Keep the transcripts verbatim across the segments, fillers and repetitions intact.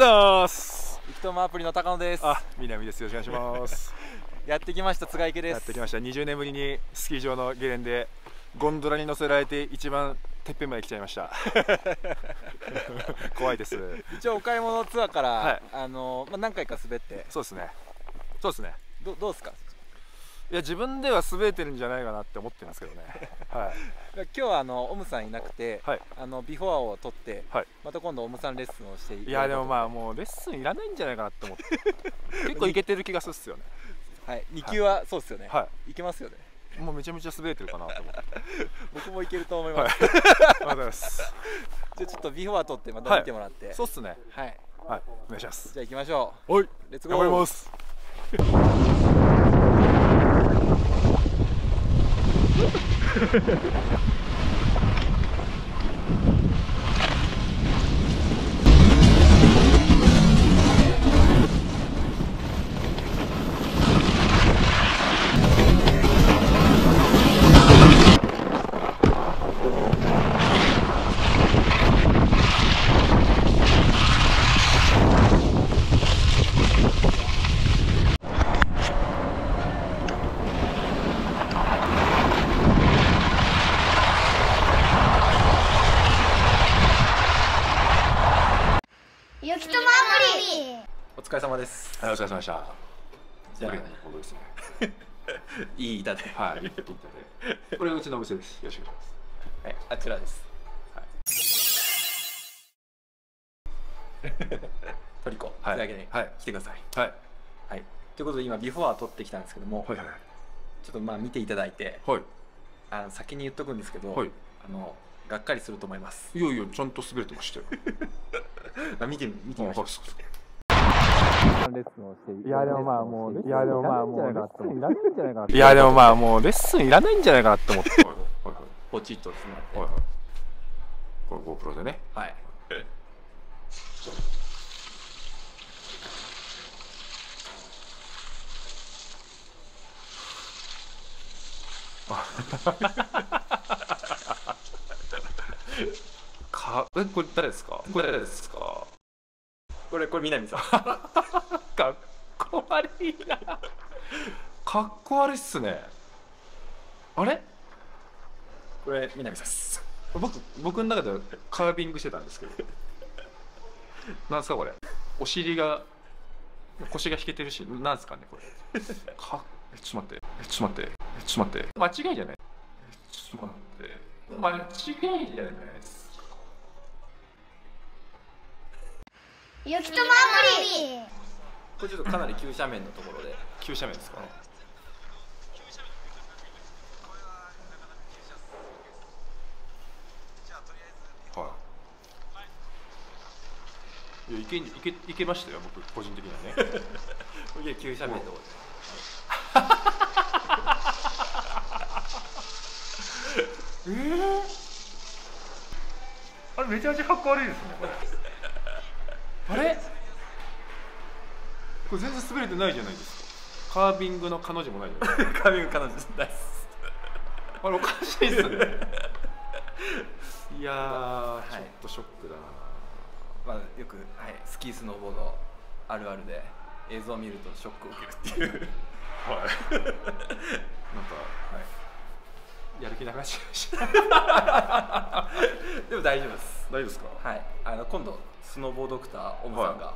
ざいます。いきともアプリの高野です。あ、南です。よろしくお願いします。やってきました、津賀池です。やってきました。にじゅうねんぶりにスキー場のゲレンデ、ゴンドラに乗せられて一番てっぺんまで来ちゃいました。怖いです。一応お買い物ツアーから、はい、あのまあ何回か滑って。そうですね。そうですね。どどうですか。いや自分では滑れてるんじゃないかなって思ってますけどね。はい。今日はあのオムさんいなくて、はい、あのビフォアを取って、はい、また今度オムさんレッスンをしてい。いやでもまあもうレッスンいらないんじゃないかなって思って。結構いけてる気がするっすよね。はい。に級はそうですよね。はい。いけますよね。もうめちゃめちゃ滑れてるかなと思って。僕もいけると思います。ありがとうございます。じゃあちょっとビフォア取ってまた見てもらって。はい、そうっすね。はい。はい。お願いします。じゃあ行きましょう。はい。レッツゴー。頑張ります。お疲れ様です。はい、お疲れ様でした。じゃあ、いい板で。はい、いい板で。これうちのお店です。よろしくお願いします。はい、あちらです。トリコ、はい、というわけで、はい、来てください。はい、はい、ということで、今ビフォア取ってきたんですけども。はい、ちょっとまあ、見ていただいて。はい。あの、先に言っとくんですけど。はい。あの、がっかりすると思います。いやいや、ちゃんと滑れてましたよ。まあ、見て、見てみましょう。いやでもまあもういやでもまあもうレッスンいらないんじゃないかな。いやでもまあもうレッスンいらないんじゃないかなって思って。ポチッとですね。はいはい。これ ゴープロ でね。はい。かえこれ誰ですか？これ誰ですか？これこれ南さん。かっこ悪いな。かっこ悪いっすね。あれ？これ南さんです。僕僕の中ではカービングしてたんですけど。なんすかこれ？お尻が腰が引けてるし、なんすかねこれ。かえちょっと待ってえちょっと待ってえちょっと待って間違いじゃない？ちょっと待って間違いじゃないです。ゆきともアプリ。これちょっとかなり急斜面のところで。急斜面ですかね。はい。いや、いけ、いけ、いけましたよ、僕個人的にはね。いや、急斜面のところで。ええ。あれ、めちゃめちゃかっこ悪いですね、これ。あれこれ全然滑れてないじゃないですか。カービングの彼女もないじゃないですか。カービング彼女ないっす。あれおかしいっすね。いやー、はい、ちょっとショックだな。まあよく、はい、スキースノーボードあるあるで映像を見るとショックを受けるっていう。はい。なんか、はい、やる気なくなっちゃいました。でも大丈夫です。大丈夫ですか。はい。あの今度。スノーボードクターオムさんが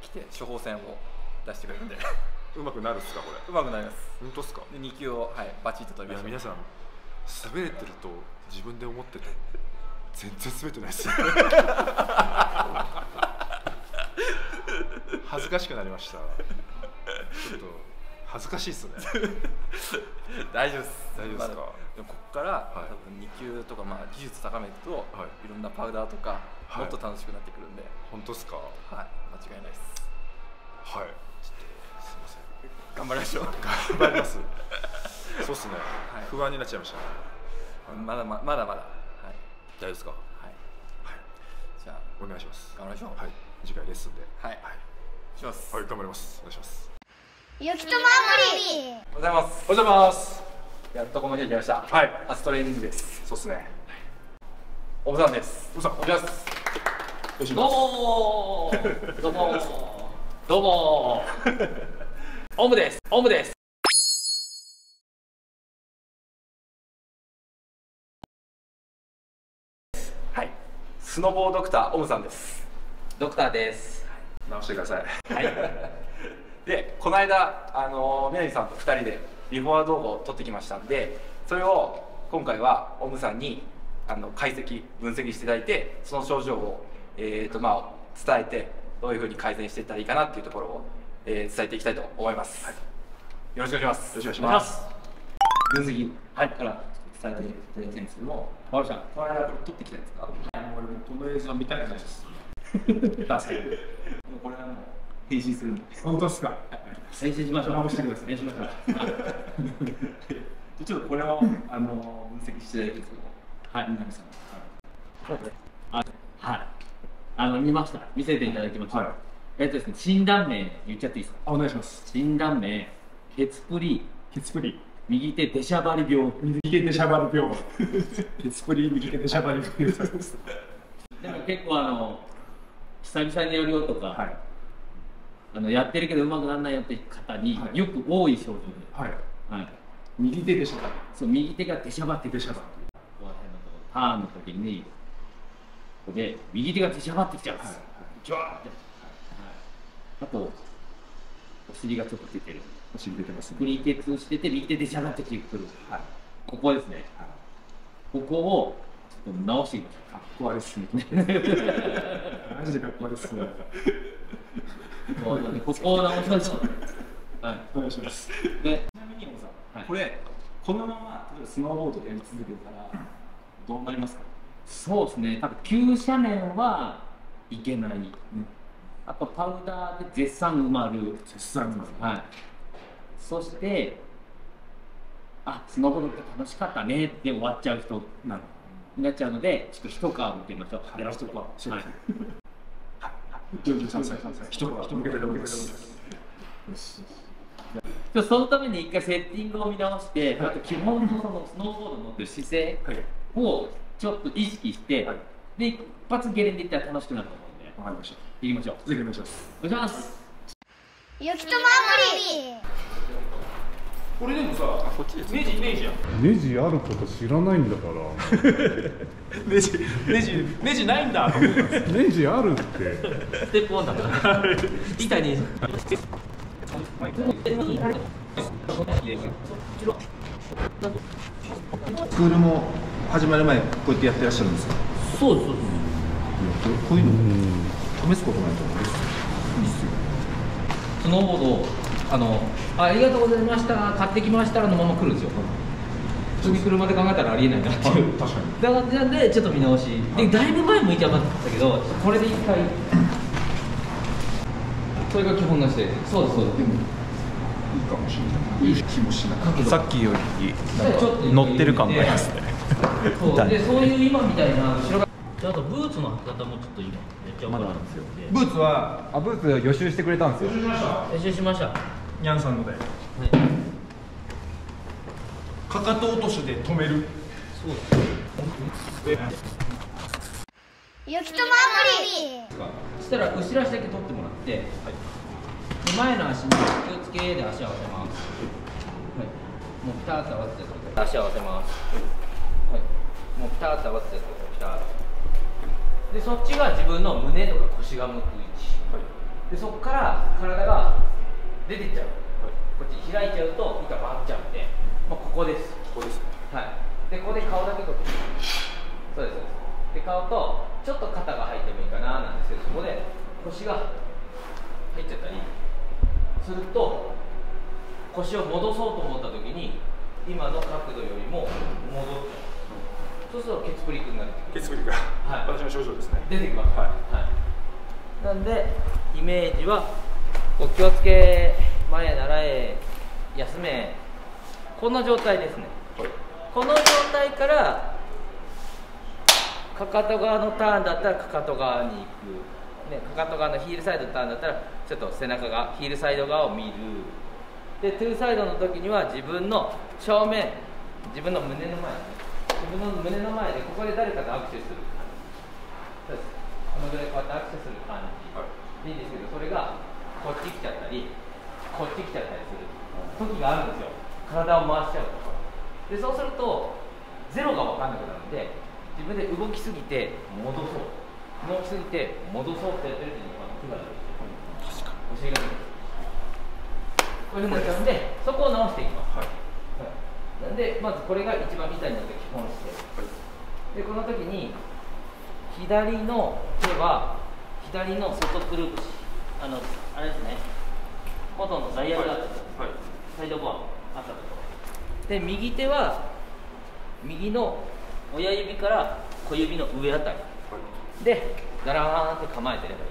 来て処方箋を出してくれるんで、うまくなるっすかこれ。うまくなります。本当っすか。でに級をはいバチッと飛びました。皆さん滑れてると自分で思ってて全然滑ってないっす。恥ずかしくなりました。ちょっと恥ずかしいっすね。大丈夫っす。大丈夫っすか。ここから多分に級とかまあ技術高めるといろんなパウダーとか。もっと楽しくなってくるんで。本当ですか。はい、間違いないです。はい。ちょっとすみません。頑張りましょう。頑張ります。そうですね。不安になっちゃいました。まだまだまだまだ。はい。大丈夫ですか。はい。はい。じゃあお願いします。頑張りましょう。はい。次回レッスンで。はい。します。はい、頑張ります。お願いします。ゆきともアプリ。おはようございます。おはようございます。やっとこの日が来ました。はい。アストレインです。そうですね。おむさんです。おむさん、お願いします。どうもーどうもーどうもーオムですオムですはい、スノボードクターオムさんですドクターです、はい、直してくださいはいで、この間、あのー、みなみさんとふたりでリフォア動画を撮ってきましたんで、それを今回はオムさんにあの解析分析していただいて、その症状を、えーとまあ、伝えてどういうふうに改善していったらいいかなっていうところを、えー、伝えていきたいと思います、はい、よろしくお願いしますよろしくお願いします分析、はい、から伝えていただいてるんですけども、まるちゃん、この間これ撮ってきたんですか？俺もこの映像見たくないです確かにこれはもう編集するんで本当ですか？編集しましょう直してください編集しましょうちょっとこれをあの分析していただいてるんですけど、はい、南さん、はい、はい、あの見ました、見せていただきました。えっとですね、診断名言っちゃっていいですか？お願いします。診断名、血プリ、血プリ、右手出しゃばり病、右手出しゃばり病、血プリ、右手出しゃばり病です。でも結構あの久々にやるよとか、あのやってるけどうまくならないよって方によく多い症状で、はい、はい、右手でしゃばる、そう右手が出しゃばって出しゃばる。ターンの時にここで右手が出しゃばってきちゃうんです。ジュワーって、あとお尻がちょっと出てる、お尻出てますね。右手通してて右手出しゃばってきてくる、ここですね。ここをちょっと直していきましょう。かっこ悪いっすね、マジでかっこ悪いっすね。ここを直しましょう。はい、お願いします。ちなみにおもさん、これこのままスノーボードでやり続けるからどうなりますか？そうですね、多分急斜面はいけない、うん、あとパウダーで絶賛埋まる、絶賛埋まる、はい、そしてあスノーボードって楽しかったねって終わっちゃう人なのになっちゃうので、ちょっと一皮向けましょう。はい、一皮、はい、一皮向けております。そのために一回セッティングを見直して、はい、あと基本のそのスノーボードの姿勢、はい、をちょっと意識して、はい、で一発ゲレンデいったら楽しくなると思うんで、わかりました。行きましょう。次お願いします。お願いします。ゆきとまアプリ。これでもさ、こっちです。ネジネジやん。ネジあること知らないんだから。ネジネジネジないんだ。ネジあるって。ステップワンだから。板に。スクールも始まる前こうやってやってらっしゃるんですか？そうですそうです。こういうの試すことないと思います。いいっすよ。スノーボードをあのありがとうございました買ってきましたらのまま来るんですよ。普通に車で考えたらありえないなっていう。確かに。なんでちょっと見直し。でだいぶ前向いて余ったけどこれで一回。それが基本なしで。そうですそうです。いいかもしれない。いい気もしない。さっきより乗ってる感がありますね。そうで、そういう今みたいな後ろがあとブーツの履き方もちょっと今やっちゃうからなんですよ。ブーツはあブーツを予習してくれたんですよ。予習しました。予習しました。ニャンさんので。はい。かかと落としで止める。そうです。ゆきとまアプリ。したら後ろ足だけ取ってもらって。はい。前の足に気をつけで足を合わせます。はい。もうピタッと合わせて足を合わせます。はい。もうピタッと合わせてピタッ。でそっちが自分の胸とか腰が向く位置。はい、でそこから体が出ていっちゃう。はい、こっち開いちゃうと板バッちゃうんで、まあここです。ここです。はい。でここで顔だけと。そうですそうです。で顔とちょっと肩が入ってもいいかななんですけど、そこで腰が入っちゃったり。すると腰を戻そうと思った時に今の角度よりも戻ってそうするとケツプリックになる。ケツプリック、はい、私の症状ですね。出てきます。はい、はい、なんでイメージはお気をつけ前習え休めこの状態ですね、はい、この状態からかかと側のターンだったらかかと側に行くね、かかと側のヒールサイドターンだったらちょっと背中がヒールサイド側を見るでトゥーサイドの時には自分の正面自分の胸の前自分の胸の前でここで誰かと握手する感じです。のぐらいこうやってアクセスする感じでいいんですけど、それがこっち来ちゃったりこっち来ちゃったりする時があるんですよ。体を回しちゃうと。でそうするとゼロが分かんなくなるんで、自分で動きすぎて戻そう、動きすぎて戻そうってやってる時に手が出るんですよ。確かにお尻が出るんです。これでもやるんで、そこを直していきます。はい、はい、なんでまずこれが一番板になった基本姿勢で、この時に左の手は左の外くるぶし、あのあれですね、元のダイヤルがあったところ、はいはい、サイドボアあったところで、右手は右の親指から小指の上あたりでガラーンって構えてればいい。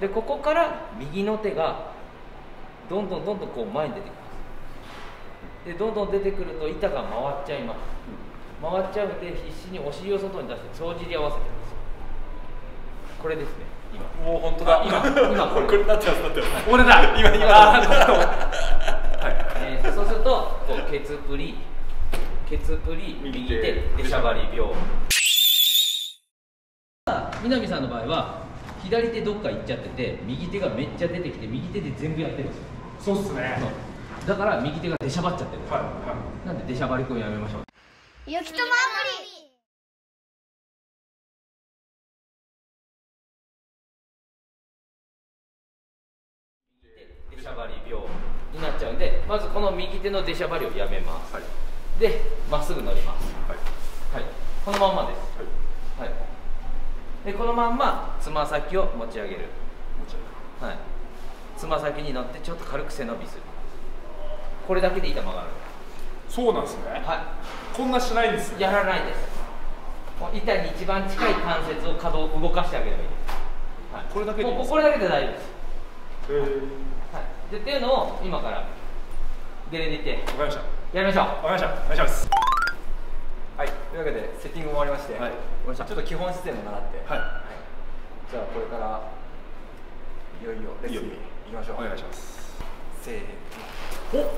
でここから右の手がどんどんどんどんこう前に出てきます。でどんどん出てくると板が回っちゃいます。回っちゃうんで必死にお尻を外に出して帳尻合わせてるんですよ。これですね。今もう本当だ、今今これこれなっちゃうなって俺だ今今はい、えー、そうするとこうケツプリケツプリ、右手、でしゃばり秒。南さんの場合は左手どっか行っちゃってて、右手がめっちゃ出てきて、右手で全部やってるんですよ。そうっすね。だから右手が出しゃばっちゃってる。はいはい、なんで出しゃばりくんやめましょう。ゆきともアプリ。出しゃばり秒になっちゃうんで、まずこの右手の出しゃばりをやめます。はい、で、まっすぐ乗ります。はい、はい、このまんまです。はい、はい、で、このまんまつま先を持ち上げる。持ち上げる。はい。つま先に乗って、ちょっと軽く背伸びする。これだけで板曲がる。そうなんですね。はい。こんなしないんですね。やらないです。もう板に一番近い関節を可動を動かしてあげればいいです。はい。これだけでいいですか？もうこれだけで大丈夫です。へえ。はい。で、っていうのを今からデレでいって。わかりました。やりましょう。わかりました。お願いします。はい、というわけでセッティングも終わりまして、はい、ちょっと基本姿勢も習って、はい、じゃあこれからいよいよレッスンに行きましょう。お願いします。せーの。おっ。